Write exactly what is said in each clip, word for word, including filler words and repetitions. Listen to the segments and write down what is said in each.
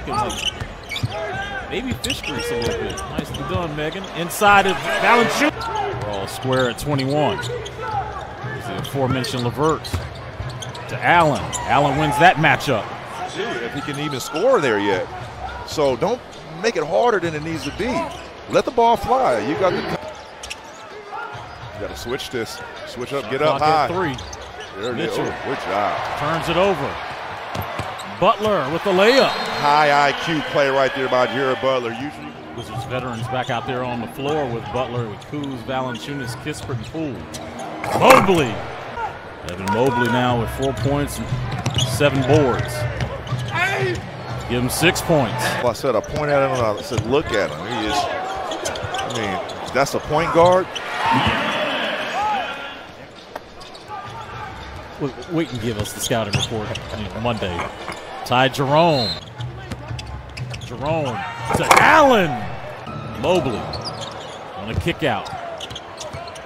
took him like maybe fish grease a little bit. Nicely done, Megan. Inside of Valanciunas. We're all square at twenty-one. There's the aforementioned LeVert to Allen. Allen wins that matchup. Dude, if he can even score there yet. So don't make it harder than it needs to be. Let the ball fly. You got the. You got to switch this. Switch up. Shot get up high. Three. There it is. Oh, good job. Turns it over. Butler with the layup. High I Q play right there by Jared Butler. Usually Wizards veterans back out there on the floor with Butler, with Kuz, Valanciunas, Kispert, and Poole. Mobley. Evan Mobley now with four points and seven boards. Hey. Give him six points. Well, I said I point at him. And I said, look at him. He is. I mean, that's a point guard. We can give us the scouting report Monday. Ty Jerome. Jerome to Allen. Mobley on a kick out.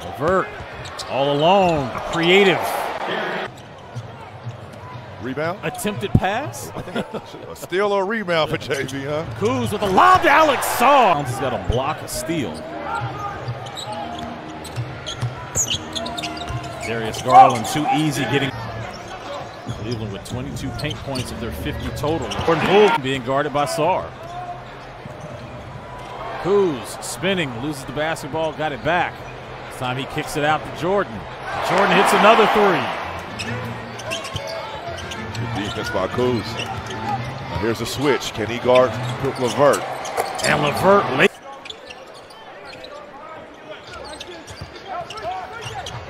LeVert all alone. Creative. Rebound. Attempted pass. Steal or rebound for J B, huh? Kuz with a lob to Alex Sarr. He's got a block, a steal. Darius Garland, too easy getting. Cleveland with twenty-two paint points of their fifty total. Jordan Bull being guarded by Sarr. Kuz spinning, loses the basketball, got it back. This time he kicks it out to Jordan. Jordan hits another three. Good defense by Kuz. Now here's a switch. Can he guard LeVert? And LeVert late.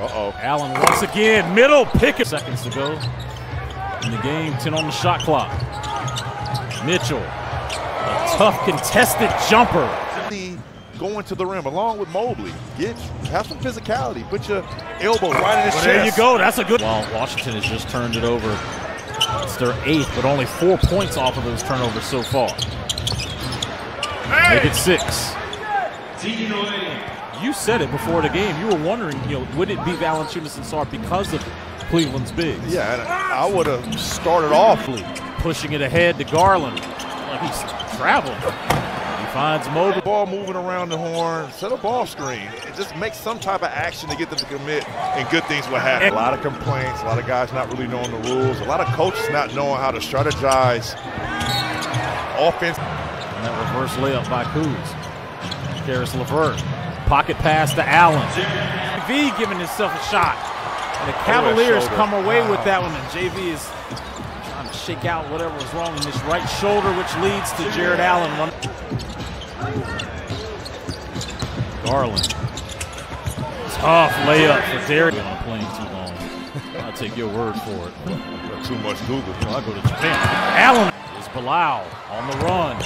Uh-oh. Allen once again, middle pick. Seconds to go in the game, ten on the shot clock. Mitchell, a tough contested jumper. Going to the rim along with Mobley. Get, have some physicality. Put your elbow right in his chest. There you go, that's a good. Well, Washington has just turned it over. It's their eighth, but only four points off of those turnovers so far. Hey. Make it six. You said it before the game. You were wondering, you know, would it be Valanciunas and Sarr because of Cleveland's bigs? Yeah, and I would have started off pushing it ahead to Garland. Like he's traveling. He finds Mobley. Ball moving around the horn. Set a ball screen. It just makes some type of action to get them to commit, and good things will happen. A lot of complaints. A lot of guys not really knowing the rules. A lot of coaches not knowing how to strategize offense. And that reverse layup by Kuz. Karis LeVert. Pocket pass to Allen. J V giving himself a shot. And the Cavaliers come away wow. with that one. And J V is trying to shake out whatever was wrong in his right shoulder, which leads to Jarrett Allen. Garland. Tough layup for Darius. I'm playing too long. I'll take your word for it. Too much Google. I'll go to Japan. Allen is Bilal on the run.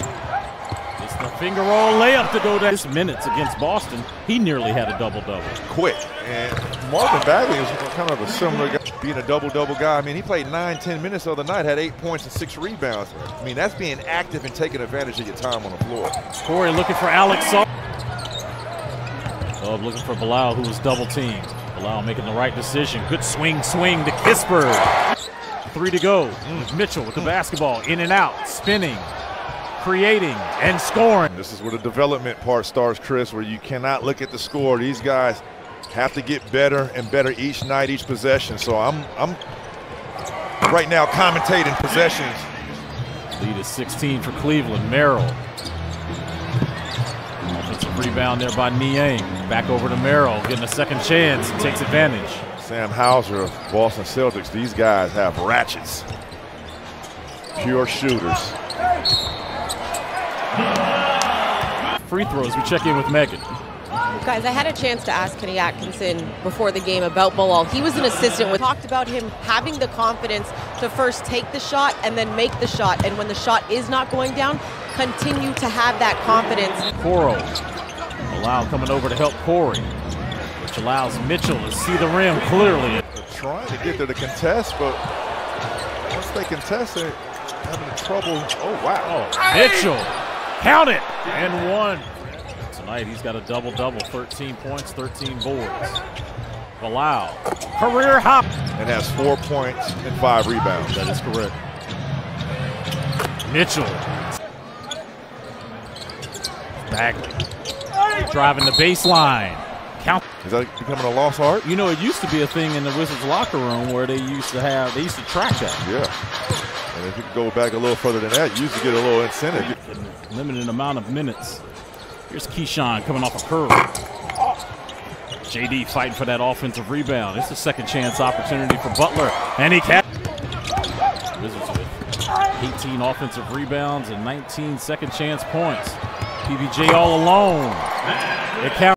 The finger roll layup to go down. His minutes against Boston, he nearly had a double-double. Quick. And Marvin Bagley was kind of a similar guy, being a double-double guy. I mean, he played nine, ten minutes the other night, had eight points and six rebounds. I mean, that's being active and taking advantage of your time on the floor. Corey looking for Alex Sarr. Oh, looking for Bilal, who was double-teamed. Bilal making the right decision. Good swing, swing to Kispert. Three to go. Mm. Mitchell with the basketball, in and out, spinning. Creating and scoring. This is where the development part starts, Chris, where you cannot look at the score. These guys have to get better and better each night, each possession. So I'm I'm right now commentating possessions. Lead is sixteen for Cleveland. Merrill. Offensive rebound there by Niang. Back over to Merrill, getting a second chance, and takes advantage. Sam Hauser of Boston Celtics. These guys have ratchets. Pure shooters. Free throws, we check in with Megan. Guys, I had a chance to ask Kenny Atkinson before the game about Bilal. He was an assistant. We talked about him having the confidence to first take the shot and then make the shot. And when the shot is not going down, continue to have that confidence. Coro, Bilal coming over to help Corey, which allows Mitchell to see the rim clearly. They're trying to get there to contest, but once they contest it, having trouble. Oh, wow. Oh, Mitchell. Count it. And one. Tonight, he's got a double-double. thirteen points, thirteen boards. Bilal. Career hop. And has four points and five rebounds. That is correct. Mitchell. Bagley driving the baseline. Count. Is that becoming a lost art? You know, it used to be a thing in the Wizards locker room where they used to have, they used to track that. Yeah. And if you could go back a little further than that, you used to get a little incentive. Limited amount of minutes. Here's Keyshawn coming off a curl. J D fighting for that offensive rebound. It's a second chance opportunity for Butler. And he can. Wizards with eighteen offensive rebounds and nineteen second chance points. P B J all alone. It counts.